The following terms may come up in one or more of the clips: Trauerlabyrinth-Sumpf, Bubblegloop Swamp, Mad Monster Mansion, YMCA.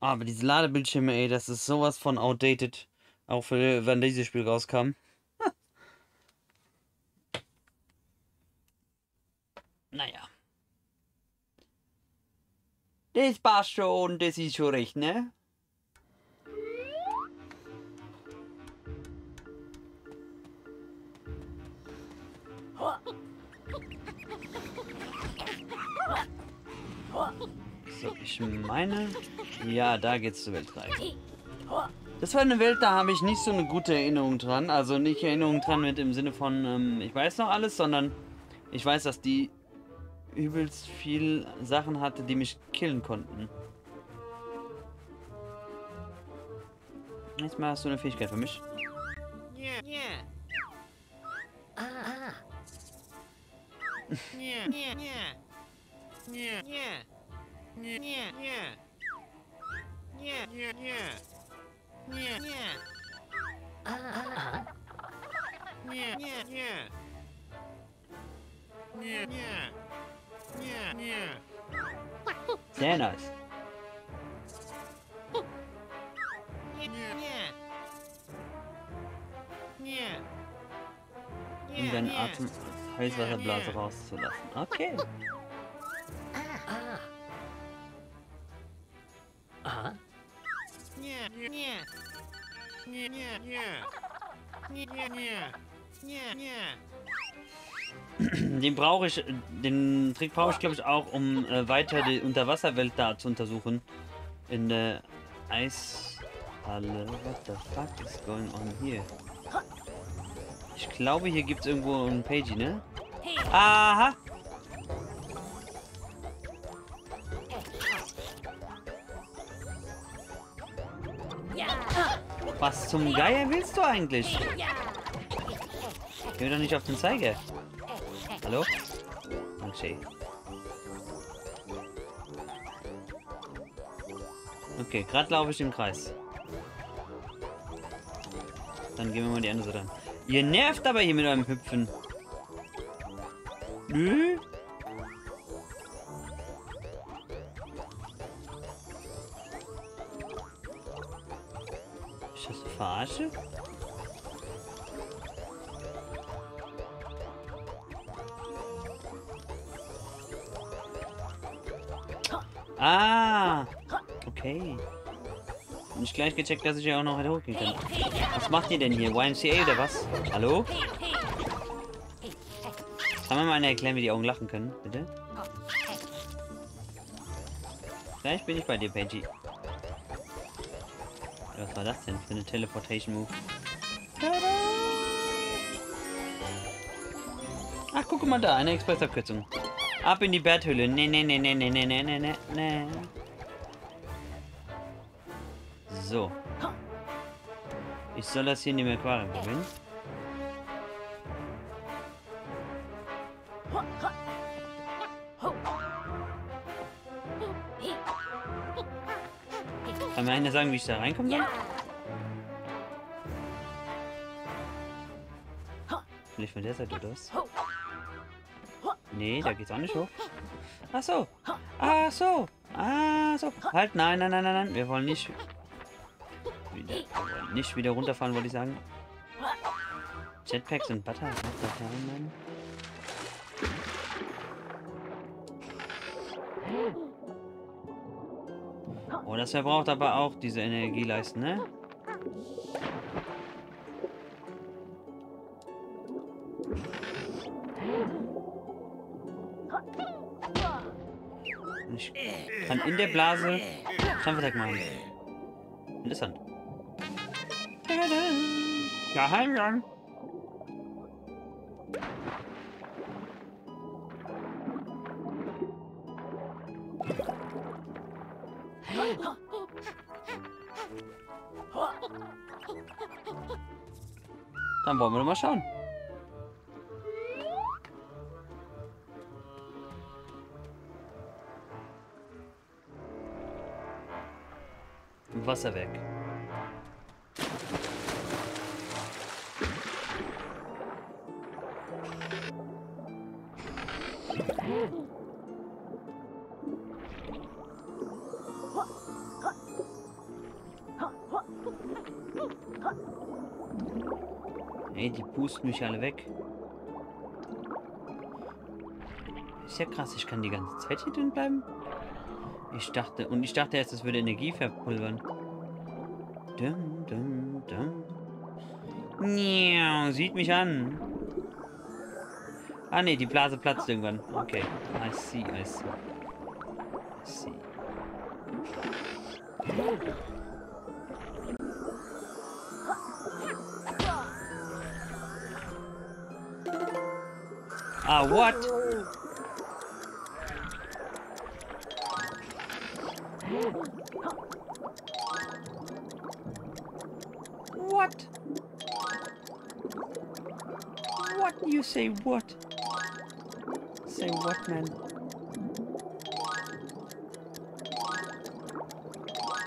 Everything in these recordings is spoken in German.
Aber diese Ladebildschirme, ey, das ist sowas von outdated. Auch für, wenn dieses Spiel rauskam. Naja. Das passt schon, das ist schon recht, ne? So, ich meine... Ja, da geht's zur Welt rein. Das war eine Welt, da habe ich nicht so eine gute Erinnerung dran. Also nicht Erinnerung dran mit im Sinne von, ich weiß noch alles, sondern ich weiß, dass die übelst viel Sachen hatte, die mich killen konnten. Jetzt mal hast du eine Fähigkeit für mich. Yeah. Yeah. Ah. Yeah, yeah, yeah. Yeah, yeah. Yeah, yeah, yeah. Yeah, yeah, yeah. Yeah, yeah. Ah. Yeah, yeah, yeah. Yeah, yeah. Yeah, yeah. Sehr nice. Yeah, yeah. Yeah. Um deinen Atem als Heißwasserblase rauszulassen. Okay. Aha. Yeah, yeah. Yeah, yeah, yeah. Yeah, yeah. Yeah, yeah. Den brauche ich, den Trick brauche ich, glaube ich, auch, um weiter die Unterwasserwelt da zu untersuchen. In der Eishalle. What the fuck is going on here? Ich glaube, hier gibt es irgendwo ein Pagey, ne? Aha! Was zum Geier willst du eigentlich? Geh doch nicht auf den Zeiger. Hallo? Okay. Okay, gerade laufe ich im Kreis. Dann gehen wir mal die andere Seite an. Ihr nervt aber hier mit eurem Hüpfen. Nö? Ist das eine Verarsche? Ah, okay. Hab nicht gleich gecheckt, dass ich ja auch noch weiter hochgehen kann. Was macht ihr denn hier? YMCA oder was? Hallo? Kann man mal einer erklären, wie die Augen lachen können, bitte? Gleich bin ich bei dir, Pagey. Was war das denn für eine Teleportation-Move? Ach, guck mal da, eine Expressabkürzung. Ab in die Betthöhle. Ne, ne, ne, ne, ne, ne, ne, ne, ne, ne. So. Ich soll das hier in dem Aquarium bringen. Kann mir einer sagen, wie ich da reinkomme? Vielleicht von der Seite das. Nee, da geht's auch nicht hoch. Ach so. Ach so. Ach so. Halt, nein, nein, nein, nein, nein. Wir wollen nicht wieder, runterfallen, wollte ich sagen. Jetpacks und Butter. Oh, das verbraucht aber auch diese Energieleisten, ne? Ich kann in der Blase Kampfattack machen. Interessant. Geheimgang. Dann wollen wir doch mal schauen. Wasser weg. Ey, die pusten mich alle weg. Ist ja krass, ich kann die ganze Zeit hier drin bleiben. Ich dachte erst, es würde Energie verpulvern. Dum, dum, dum. Miau, sieht mich an. Ah ne, die Blase platzt irgendwann. Okay, I see, I see. I see. Ah, what? What? What? You say what? Say what, man?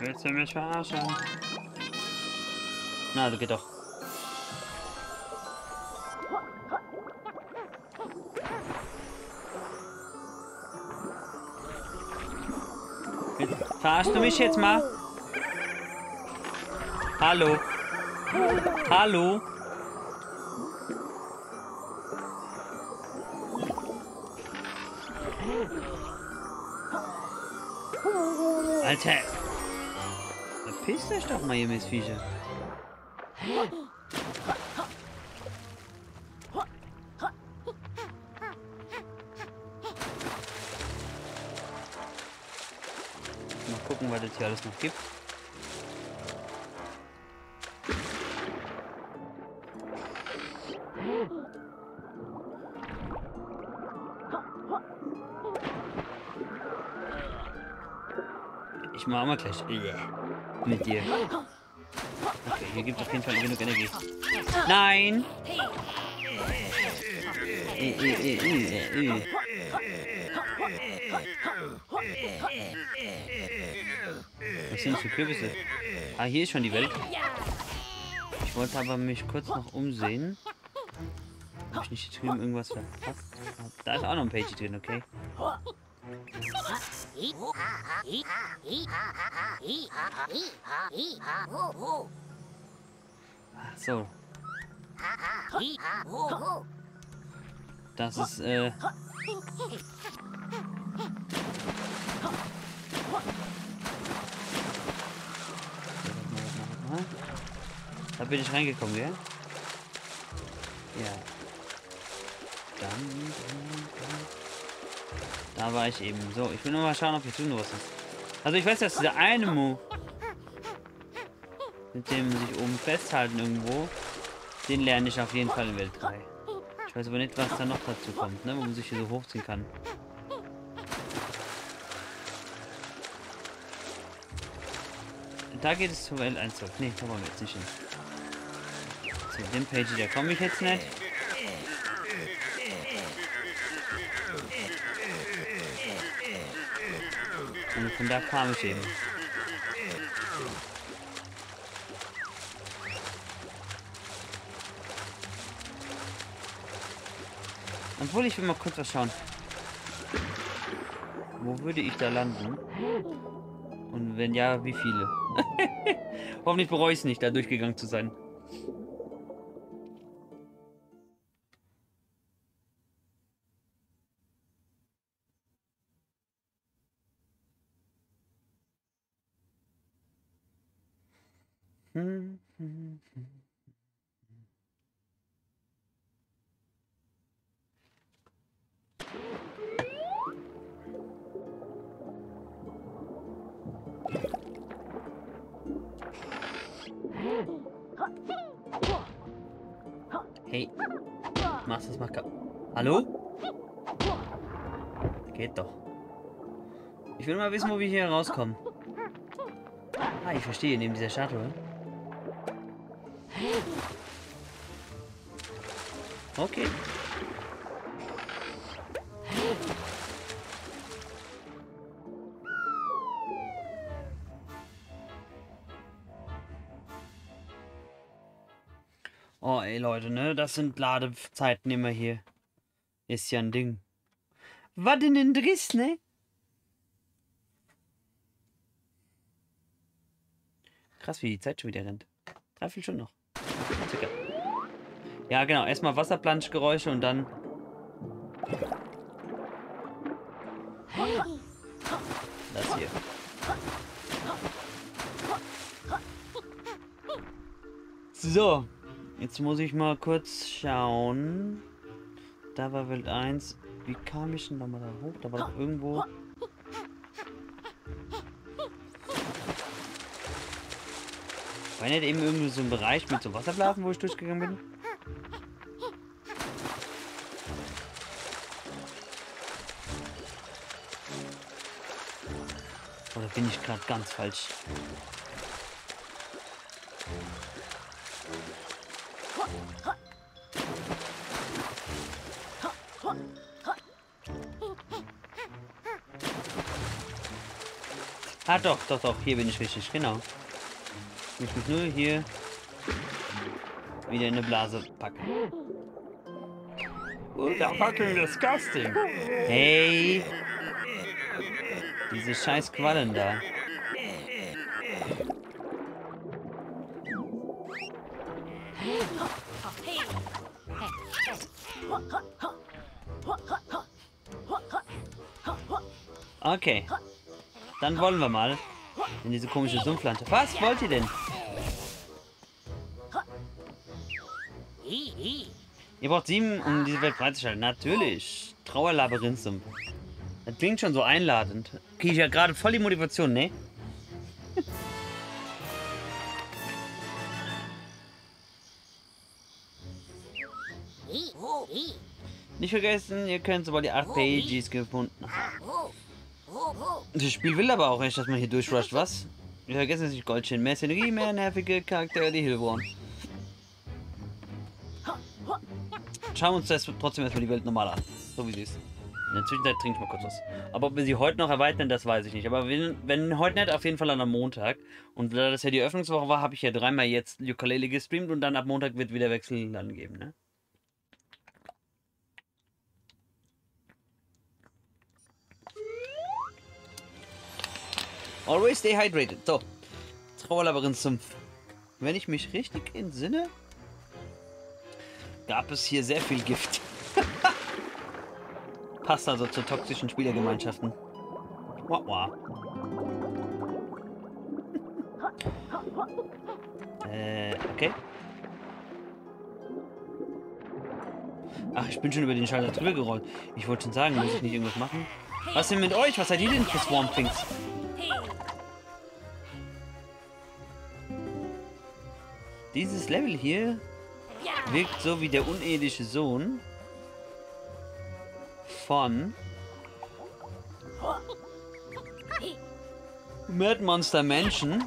Willst du mich verarschen? Na, du geh doch. Verarschst du mich jetzt mal? Hallo? Hallo? Alter! Verpisst euch doch mal, ihr Missviecher. Was es hier alles noch gibt. Ich mache mal gleich mit dir. Okay, hier gibt es auf jeden Fall genug Energie. Nein! Was sind das für Kürbisse? Ah, hier ist schon die Welt. Ich wollte aber mich kurz noch umsehen. Ob ich nicht hier drüben irgendwas verpasst habe. Da ist auch noch ein Page drin, okay? Ach so. Das ist, da bin ich reingekommen, gell? Ja. Dann. Da war ich eben. So, ich will nur mal schauen, ob hier drin was ist. Also ich weiß, dass dieser eine Move, mit dem sich oben festhalten irgendwo, den lerne ich auf jeden Fall in Welt 3. Ich weiß aber nicht, was da noch dazu kommt, ne? Wo man sich hier so hochziehen kann. Da geht es zur Welt 1 zurück. Ne, da wollen wir jetzt nicht hin. Zu dem Page, da komme ich jetzt nicht. Und von da kam ich eben. Obwohl, ich will mal kurz was schauen. Wo würde ich da landen? Und wenn ja, wie viele? Hoffentlich bereue ich es nicht, da durchgegangen zu sein. Hey, machst du das mal kaputt? Hallo? Geht doch. Ich will mal wissen, wo wir hier rauskommen. Ah, ich verstehe, neben dieser Statue. Okay. Oh, ey, Leute, ne? Das sind Ladezeiten immer hier. Ist ja ein Ding. Was denn ein Driss, ne? Krass, wie die Zeit schon wieder rennt. 3 Stunden noch. Circa. Ja, genau. Erstmal Wasserplanschgeräusche und dann... Das hier. So. Jetzt muss ich mal kurz schauen. Da war Welt 1. Wie kam ich denn da mal da hoch? Da war doch irgendwo... War nicht eben irgendwie so ein Bereich mit so Wasserblasen, wo ich durchgegangen bin? Oder bin ich gerade ganz falsch? Ah doch, doch, doch, hier bin ich richtig, genau. Ich muss nur hier wieder in eine Blase packen. Da fucking disgusting. Hey. Diese scheiß Quallen da. Okay. Dann wollen wir mal in diese komische Sumpfpflanze. Was wollt ihr denn? Ihr braucht 7, um diese Welt freizuschalten. Natürlich. Trauerlabyrinth-Sumpf. Das klingt schon so einladend. Kriege ich ja gerade voll die Motivation, ne? Nicht vergessen, ihr könnt sobald ihr 8 PGs gefunden habt. Das Spiel will aber auch echt, dass man hier durchrusht, was? Wir vergessen nicht Goldchen, mehr Szenerie, mehr nervige Charaktere, die Hilfe brauchen. Schauen wir uns das trotzdem erstmal die Welt normal an. So wie sie ist. In der Zwischenzeit trinke ich mal kurz was. Aber ob wir sie heute noch erweitern, das weiß ich nicht. Aber wenn heute nicht, auf jeden Fall an einem Montag. Und da das ja die Öffnungswoche war, habe ich ja 3-mal jetzt Ukulele gestreamt und dann ab Montag wird wieder Wechsel dann geben, ne? Always stay hydrated. So. Trauerlabyrinth-Sumpf. Wenn ich mich richtig entsinne, gab es hier sehr viel Gift. Passt also zu toxischen Spielergemeinschaften. Wah, wah. Okay. Ach, ich bin schon über den Schalter drüber gerollt. Ich wollte schon sagen, muss ich nicht irgendwas machen? Was denn mit euch? Was seid ihr denn für Swamp-Things? Dieses Level hier wirkt so wie der uneheliche Sohn von Mad Monster Mansion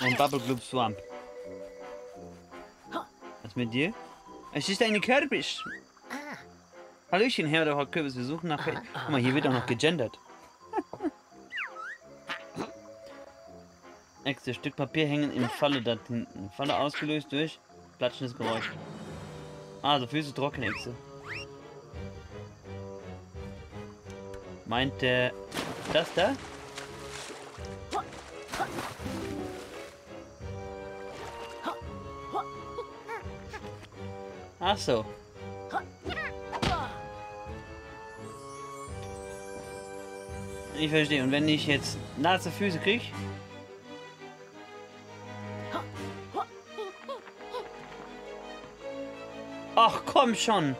und Bubblegloop Swamp. Was mit dir? Es ist eine Kürbis. Hallöchen, Herr der Kürbis, wir suchen nach... Guck mal, hier wird auch noch gegendert. Extra Stück Papier hängen in Falle da hinten. Falle ausgelöst durch platschendes Geräusch. Also Füße trocken, Echse. Meint der das da? Ach so. Ich verstehe. Und wenn ich jetzt nasse Füße kriege... Ach, komm schon.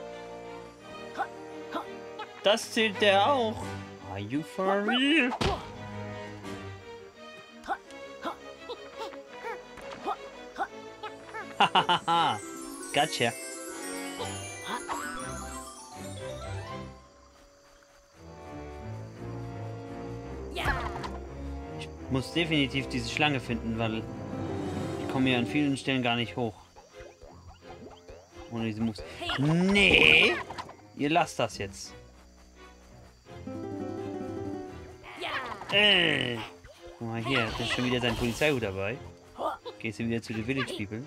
Das zählt der auch. Are you for real? Hahaha. Gotcha. Ich muss definitiv diese Schlange finden, weil ich komme hier an vielen Stellen gar nicht hoch. Ohne diese Moves. Nee! Ihr lasst das jetzt. Guck mal hier, da ist schon wieder sein Polizeihut dabei. Gehst du wieder zu den Village People.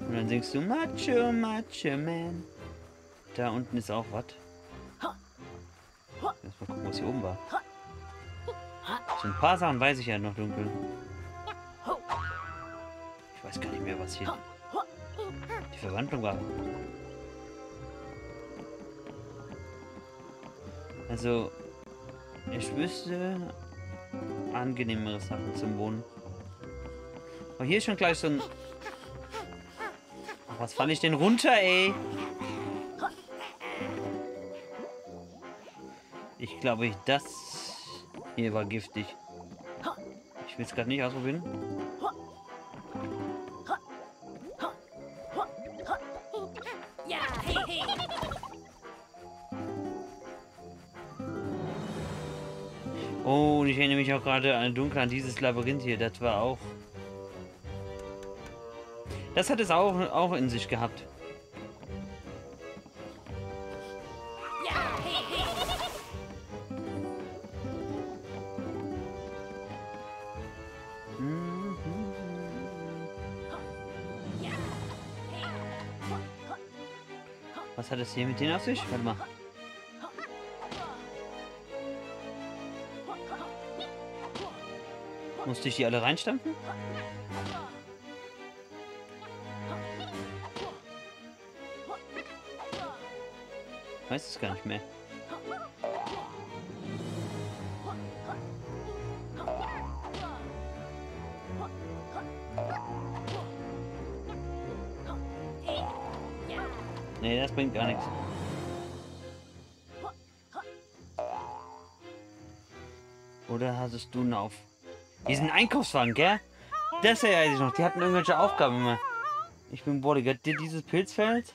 Und dann singst du Macho, Macho Man. Da unten ist auch was. Lass mal gucken, was hier oben war. So ein paar Sachen weiß ich ja noch dunkel. Ich weiß gar nicht mehr, was hier die Verwandlung war. Also, ich wüsste angenehmere Sachen zum Wohnen. Aber hier ist schon gleich so ein... Ach, was fall ich denn runter, ey? Ich glaube, das hier war giftig. Ich will es gerade nicht ausprobieren. Oh, und ich erinnere mich auch gerade dunkel an dieses Labyrinth hier. Das war auch... Das hat es auch in sich gehabt. Was hat es hier mit denen auf sich? Warte mal. Musste ich die alle reinstampfen? Ich weiß es gar nicht mehr. Nee, das bringt gar nichts. Oder hattest du einen auf... Diesen Einkaufswagen, gell? Das erinnere ich noch. Die hatten irgendwelche Aufgaben immer. Ich bin Bodyguard. Dieses Pilzfeld?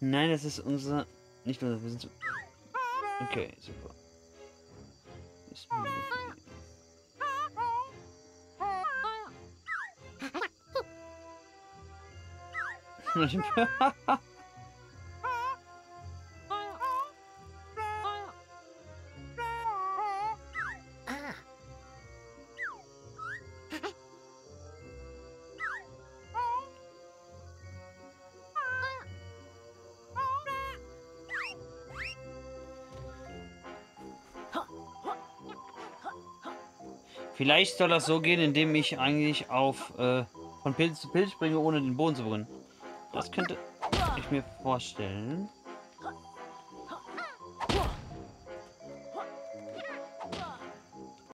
Nein, das ist unser... Nicht unser... Wir sind so... Okay, super. Vielleicht soll das so gehen, indem ich eigentlich auf von Pilz zu Pilz springe, ohne den Boden zu berühren. Das könnte ich mir vorstellen.